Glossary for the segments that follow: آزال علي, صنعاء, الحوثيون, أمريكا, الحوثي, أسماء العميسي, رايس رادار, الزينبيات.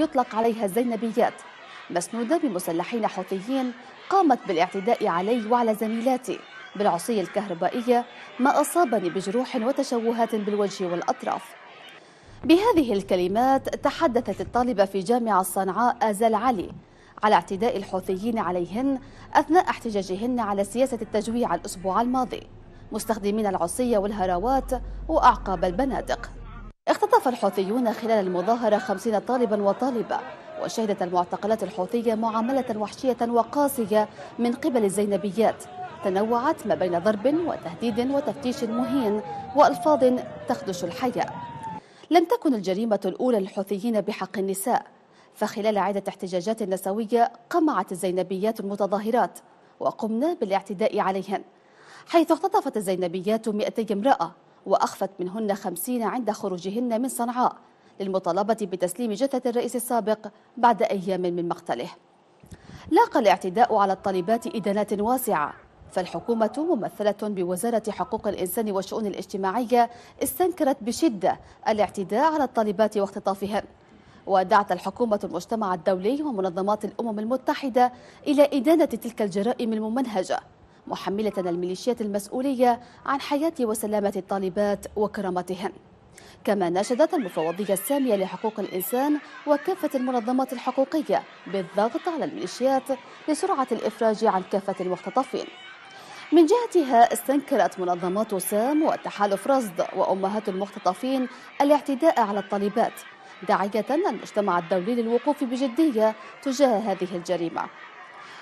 يطلق عليها الزينبيات، مسنودة بمسلحين حوثيين قامت بالاعتداء علي وعلى زميلاتي بالعصي الكهربائية، ما أصابني بجروح وتشوهات بالوجه والأطراف. بهذه الكلمات تحدثت الطالبة في جامعة صنعاء آزال علي على اعتداء الحوثيين عليهن أثناء احتجاجهن على سياسة التجويع الأسبوع الماضي، مستخدمين العصي والهراوات وأعقاب البنادق. اختطف الحوثيون خلال المظاهرة 50 طالبا وطالبة، وشهدت المعتقلات الحوثية معاملة وحشية وقاسية من قبل الزينبيات تنوعت ما بين ضرب وتهديد وتفتيش مهين وألفاظ تخدش الحياء. لم تكن الجريمة الأولى للحوثيين بحق النساء، فخلال عدة احتجاجات نسوية قمعت الزينبيات المتظاهرات وقمنا بالاعتداء عليهن، حيث اختطفت الزينبيات 200 امرأة وأخفت منهن 50 عند خروجهن من صنعاء للمطالبة بتسليم جثة الرئيس السابق بعد أيام من مقتله. لاقى الاعتداء على الطالبات إدانات واسعة، فالحكومة ممثلة بوزارة حقوق الإنسان والشؤون الاجتماعية استنكرت بشدة الاعتداء على الطالبات واختطافهن، ودعت الحكومة المجتمع الدولي ومنظمات الأمم المتحدة إلى إدانة تلك الجرائم الممنهجة، محملة الميليشيات المسؤولية عن حياة وسلامة الطالبات وكرامتهن. كما ناشدت المفوضية السامية لحقوق الإنسان وكافة المنظمات الحقوقية بالضغط على الميليشيات لسرعة الإفراج عن كافة المختطفين. من جهتها استنكرت منظمات سام وتحالف رصد وأمهات المختطفين الاعتداء على الطالبات، داعية المجتمع الدولي للوقوف بجدية تجاه هذه الجريمة.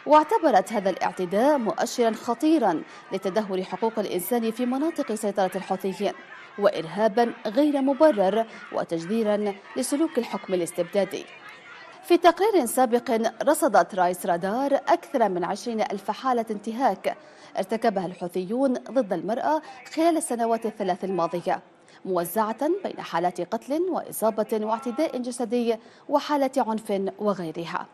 واعتبرت هذا الاعتداء مؤشرا خطيرا لتدهور حقوق الإنسان في مناطق سيطرة الحوثيين، وإرهابا غير مبرر وتجذيرا لسلوك الحكم الاستبدادي. في تقرير سابق رصدت رايس رادار أكثر من 20,000 حالة انتهاك ارتكبها الحوثيون ضد المرأة خلال السنوات 3 الماضية، موزعة بين حالات قتل وإصابة واعتداء جسدي وحالة عنف وغيرها.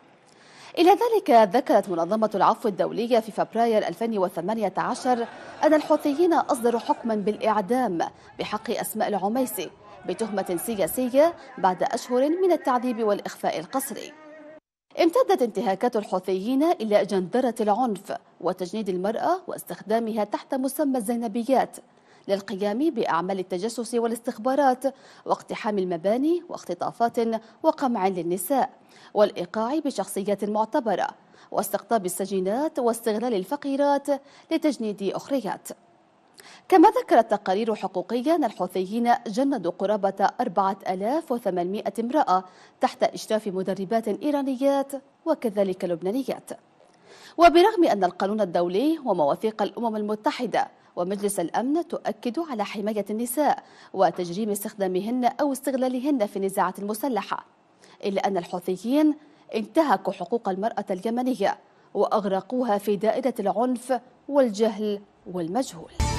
إلى ذلك ذكرت منظمة العفو الدولية في فبراير 2018 أن الحوثيين أصدروا حكما بالإعدام بحق أسماء العميسي بتهمة سياسية بعد أشهر من التعذيب والإخفاء القسري. امتدت انتهاكات الحوثيين إلى جندرة العنف وتجنيد المرأة واستخدامها تحت مسمى الزينبيات للقيام بأعمال التجسس والاستخبارات واقتحام المباني واختطافات وقمع للنساء والإيقاع بشخصيات معتبرة واستقطاب السجينات واستغلال الفقيرات لتجنيد أخريات. كما ذكرت تقارير حقوقية أن الحوثيين جندوا قرابة 4800 امرأة تحت إشراف مدربات إيرانيات وكذلك لبنانيات. وبرغم أن القانون الدولي ومواثيق الأمم المتحدة ومجلس الأمن تؤكد على حماية النساء وتجريم استخدامهن أو استغلالهن في النزاعات المسلحة، إلا أن الحوثيين انتهكوا حقوق المرأة اليمنية وأغرقوها في دائرة العنف والجهل والمجهول.